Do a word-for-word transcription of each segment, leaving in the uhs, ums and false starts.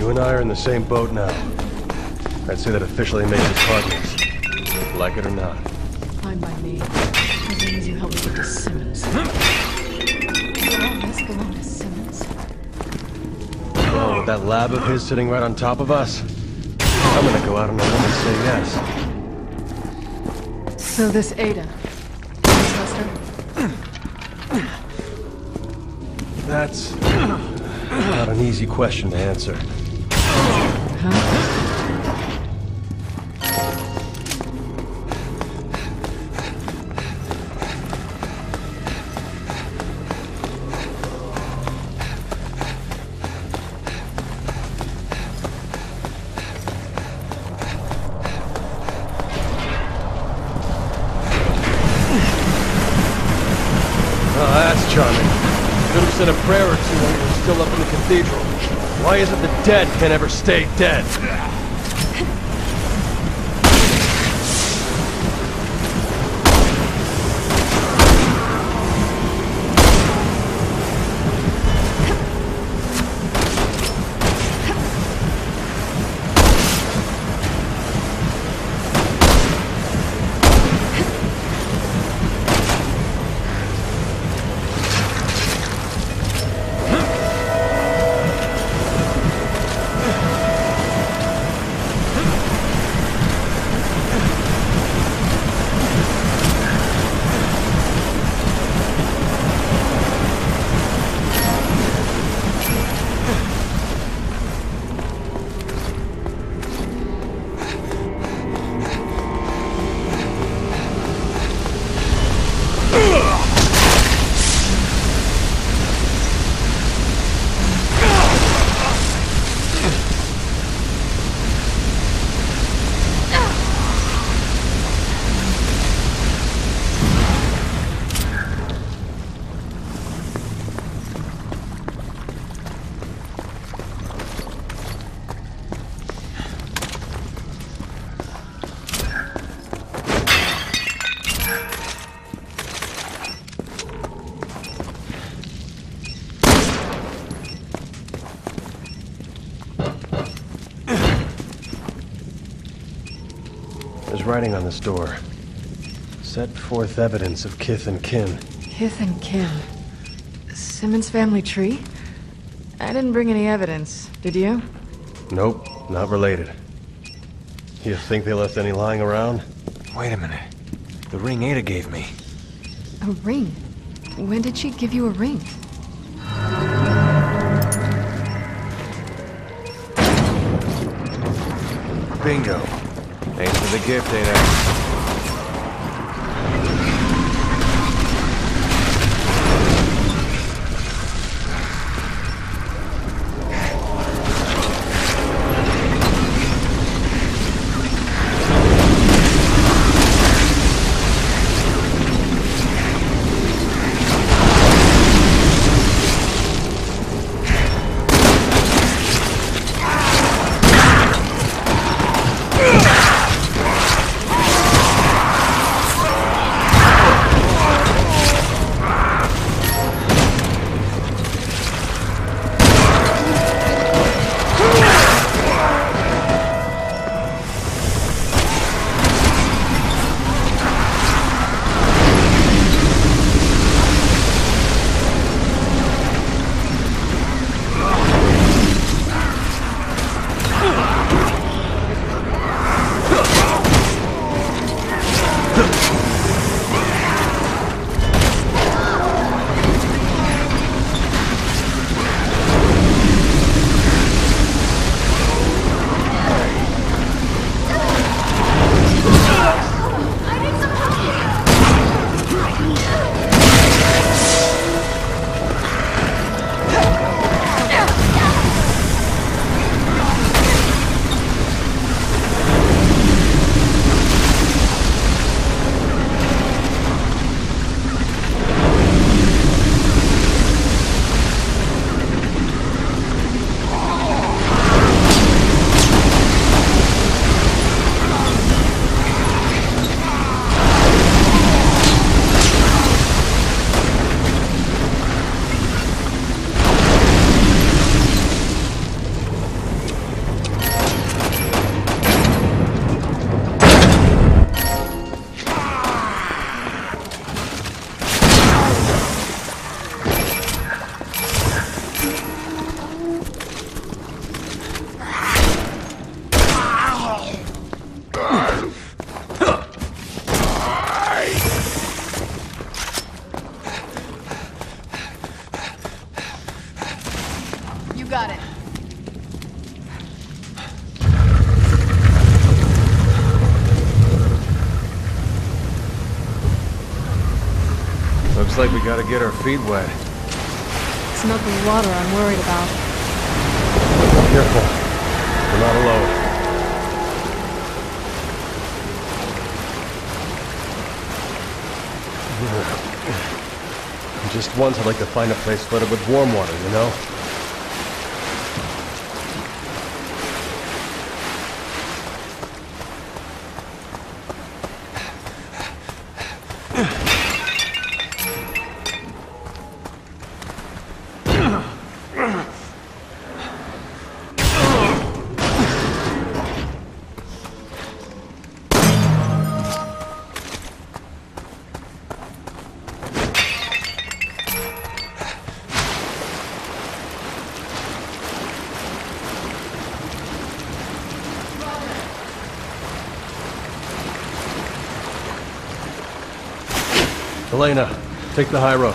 You and I are in the same boat now. I'd say that officially makes us partners. Like it or not. Fine by me. As long as you help me get to Simmons. Oh, let's go on to Simmons. Oh, with that lab of his sitting right on top of us. I'm gonna go out on a limb and say yes. So this Ada. That's not an easy question to answer. Huh? Oh, that's charming. Could have said a prayer or two when we were still up in the cathedral. Why is it the dead can ever stay dead? Writing on this door. Set forth evidence of kith and kin. Kith and kin? Simmons' family tree? I didn't bring any evidence, did you? Nope, not related. You think they left any lying around? Wait a minute. The ring Ada gave me. A ring? When did she give you a ring? Bingo. Thanks for the gift, Ada. Ah! Seems like we gotta get our feet wet. It's not the water I'm worried about. Careful. We're not alone. Just once I'd like to find a place flooded with warm water, you know? Helena, take the high road.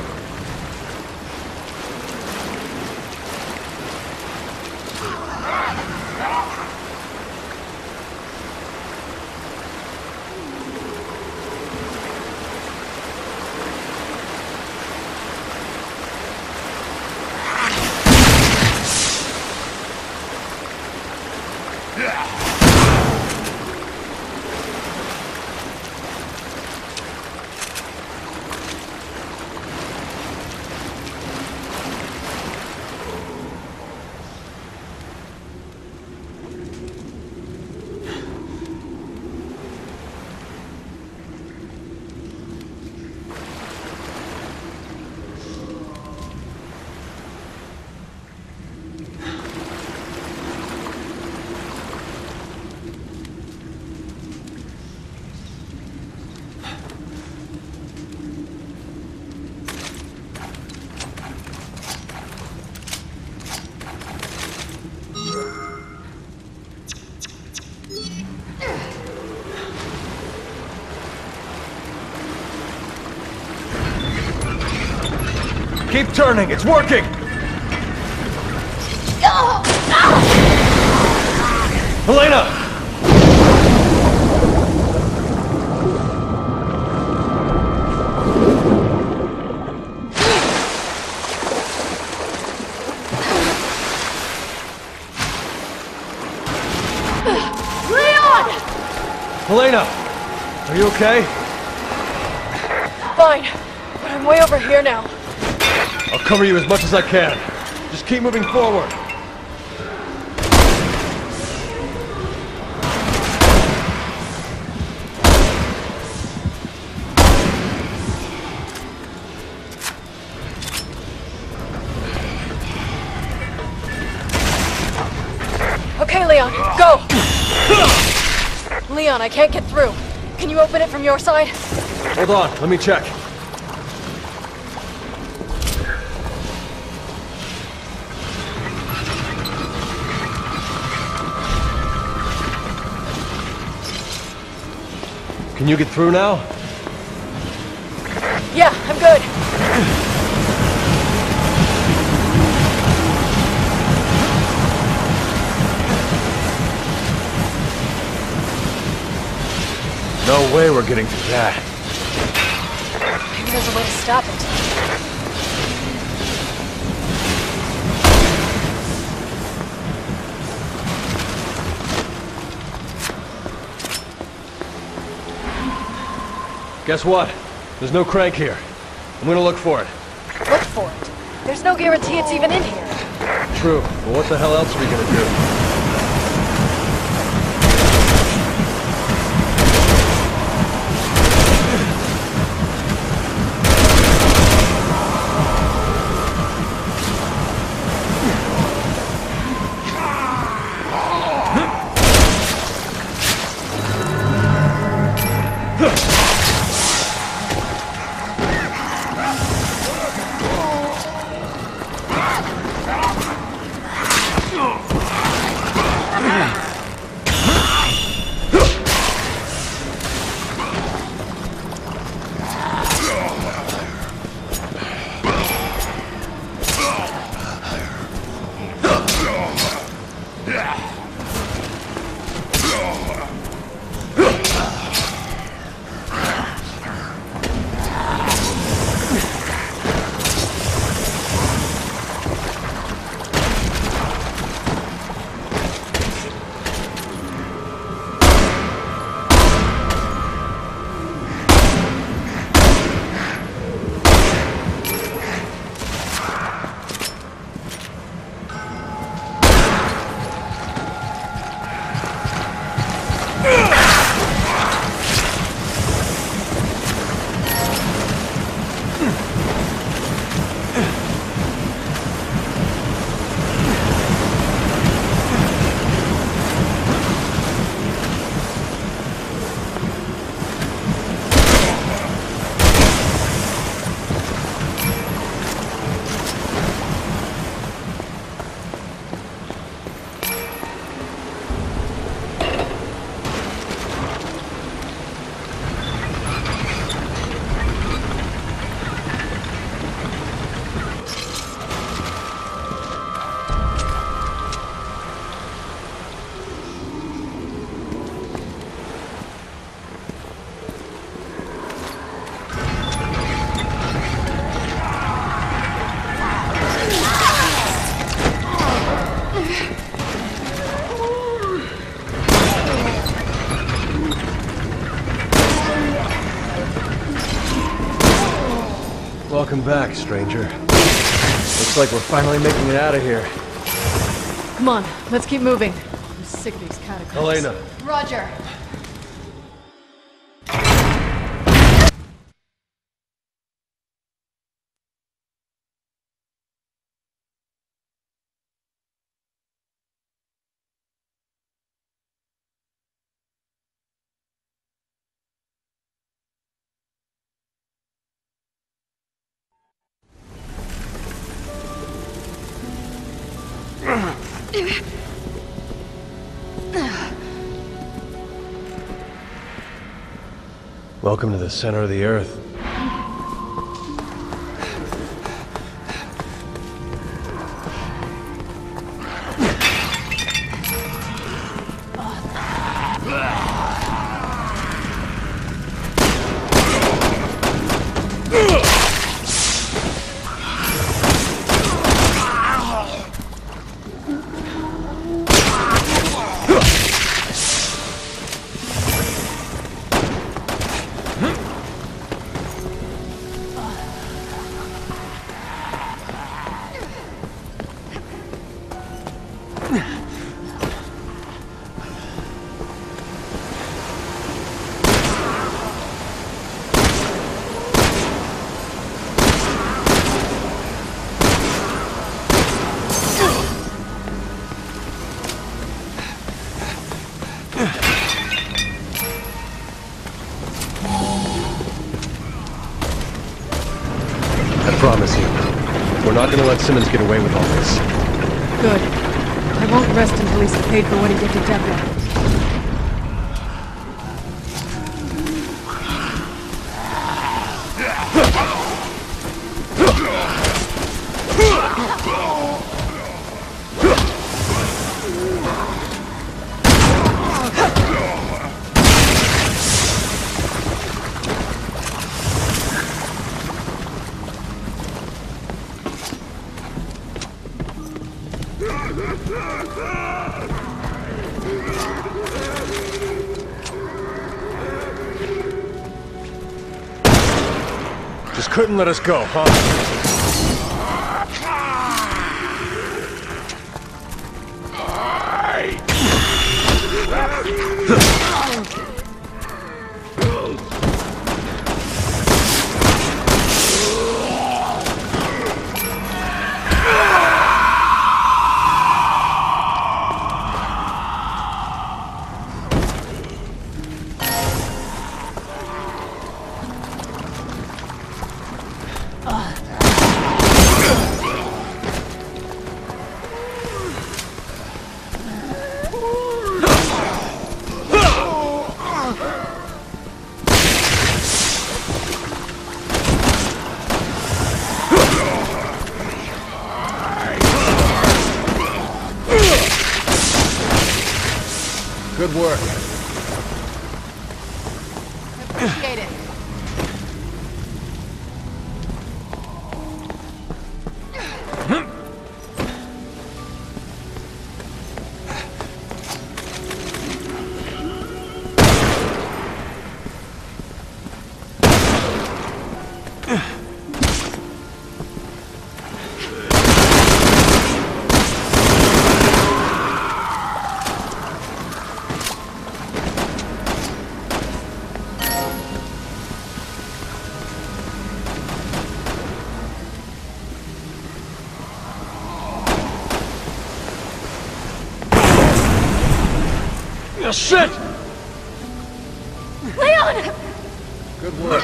Keep turning, it's working! Oh, no. Helena! Leon! Helena! Are you okay? Fine, but I'm way over here now. I'll cover you as much as I can. Just keep moving forward. Okay, Leon, go! Leon, I can't get through. Can you open it from your side? Hold on, let me check. Can you get through now? Yeah, I'm good. No way we're getting through that. Maybe there's a way to stop it. Guess what? There's no crank here. I'm gonna look for it. Look for it? There's no guarantee it's even in here. True. But what the hell else are we gonna do? Welcome back, stranger. Looks like we're finally making it out of here. Come on, let's keep moving. I'm sick of these catacombs. Helena. Roger. Welcome to the center of the earth. I'm not gonna let Simmons get away with all this. Good. I won't rest until he's paid for what he did to Debra. Just couldn't let us go, huh? Good work. Appreciate it. Oh, shit! Leon! Good work.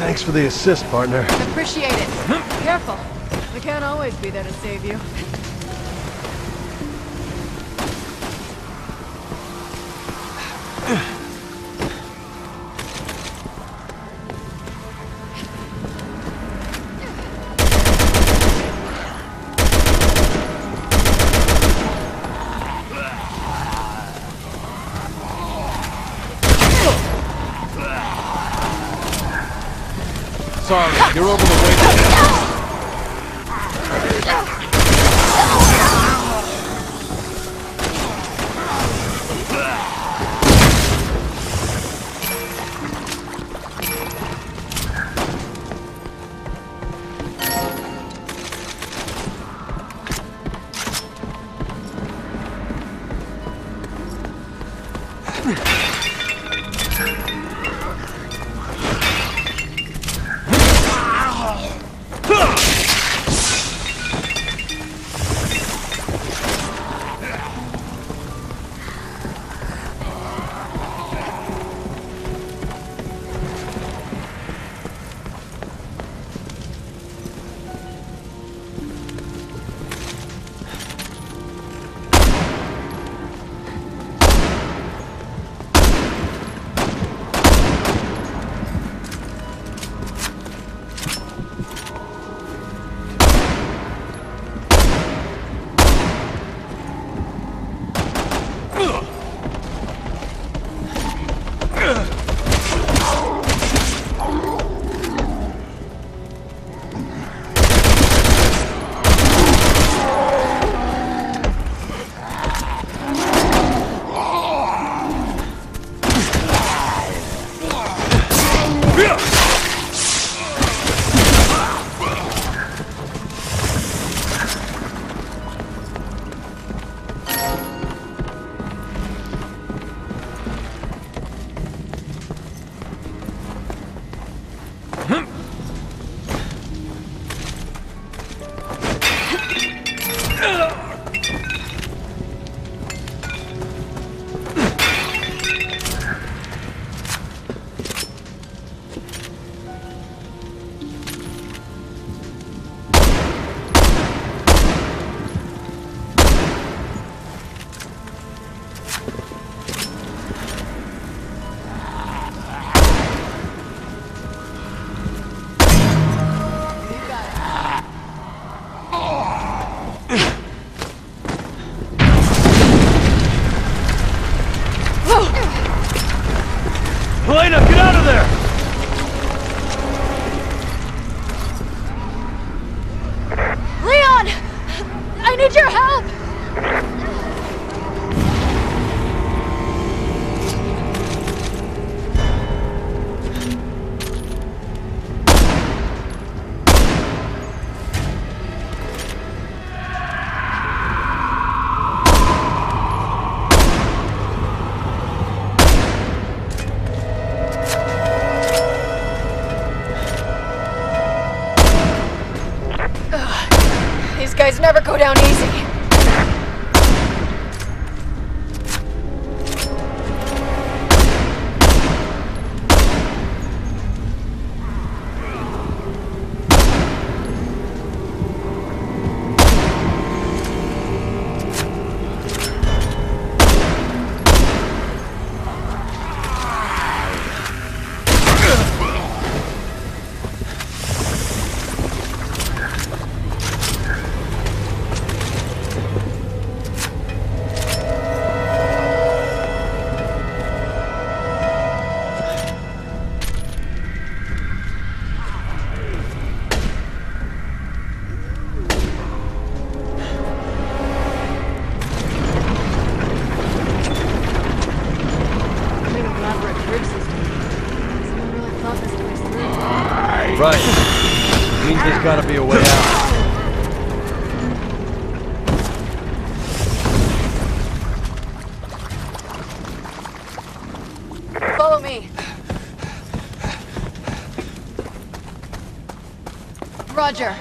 Thanks for the assist, partner. Appreciate it. Be careful. We can't always be there to save you. Sorry, you're over the way. Helena, get out of there! Need your help! These guys never go down easy. Right. It means there's gotta be a way out. Follow me. Roger.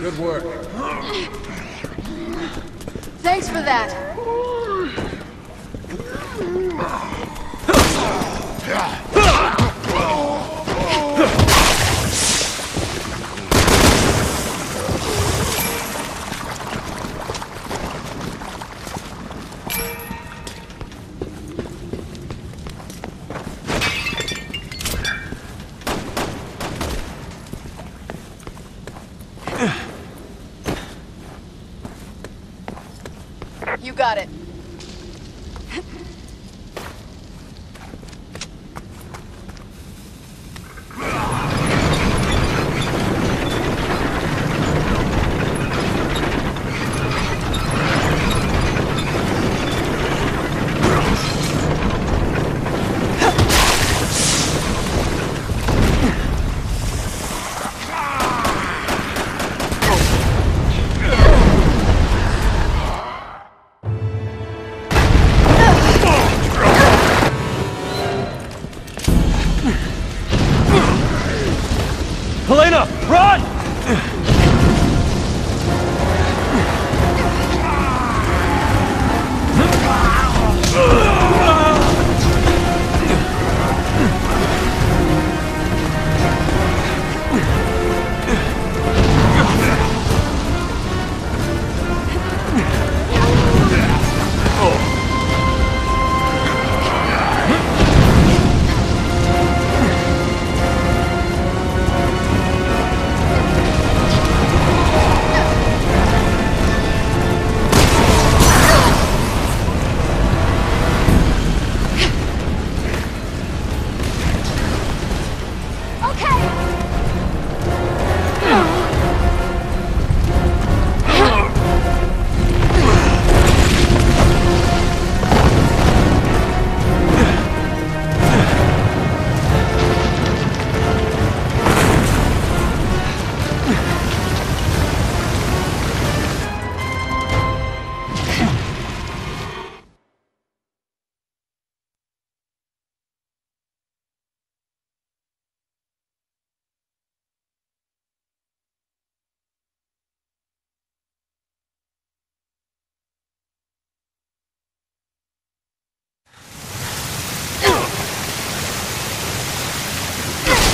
Good work. Thanks for that. You got it. Helena, run!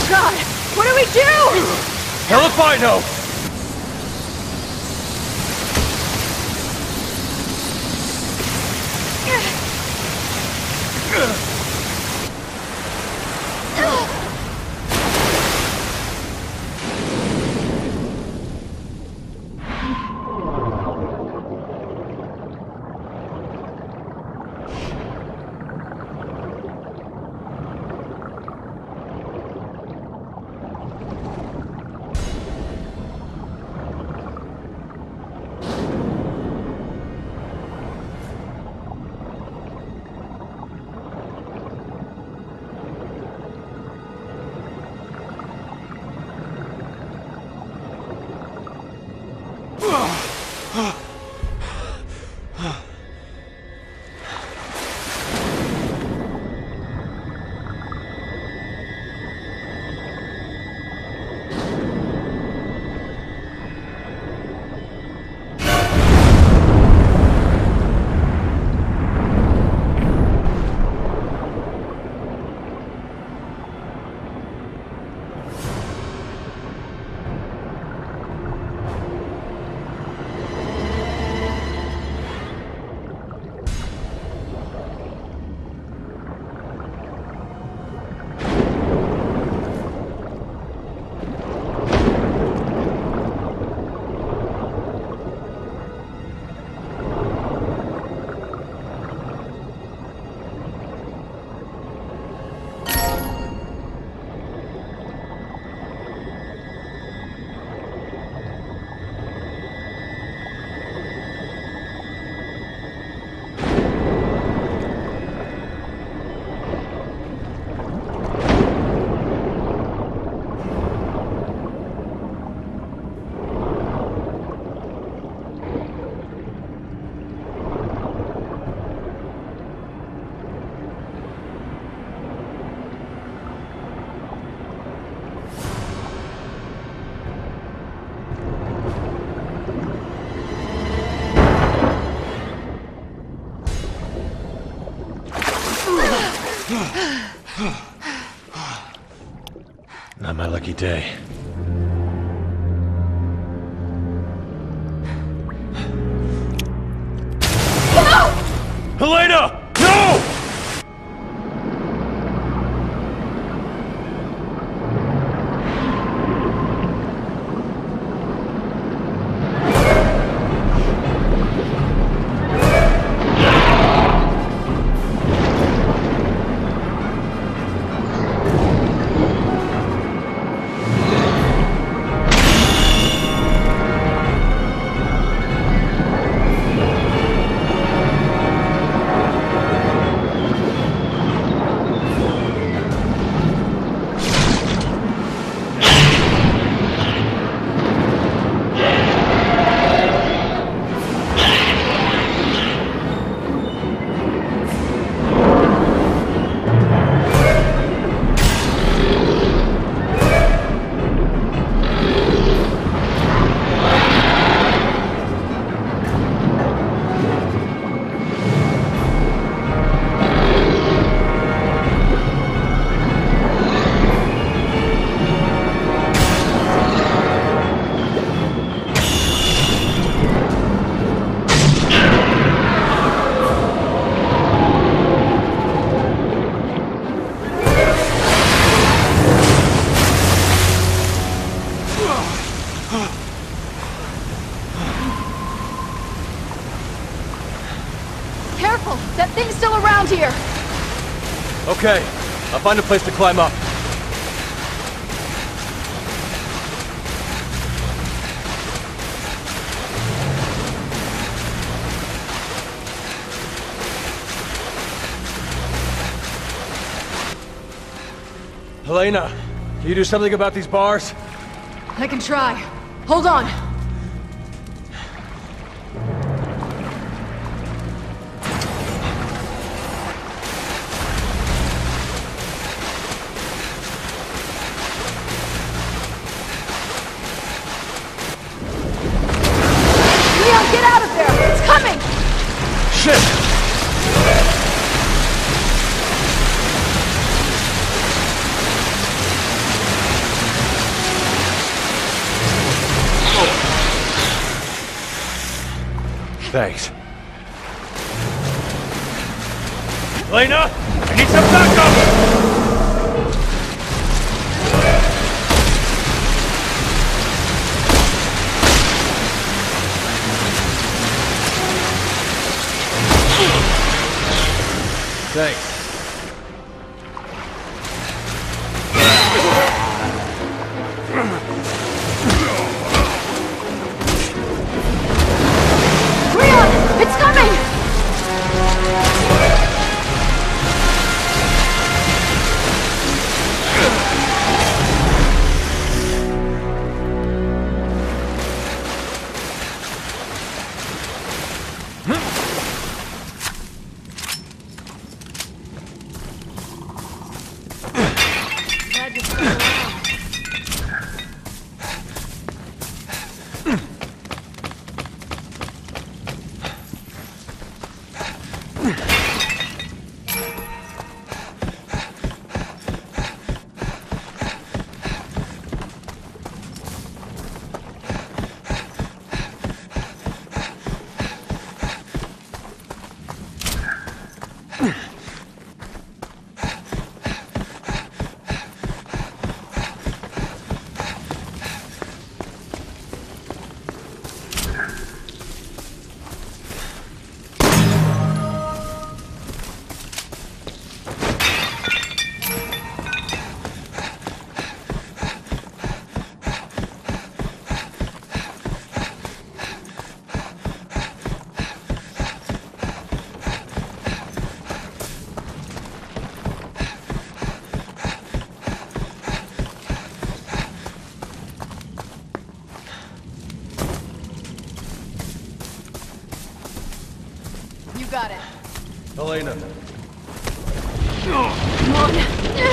God! What do we do? Hell if I know! Not my lucky day. No! Helena! Here. Okay, I'll find a place to climb up. Helena, can you do something about these bars? I can try. Hold on. Thanks. Helena, I need some backup! Thanks. Helena. Come on.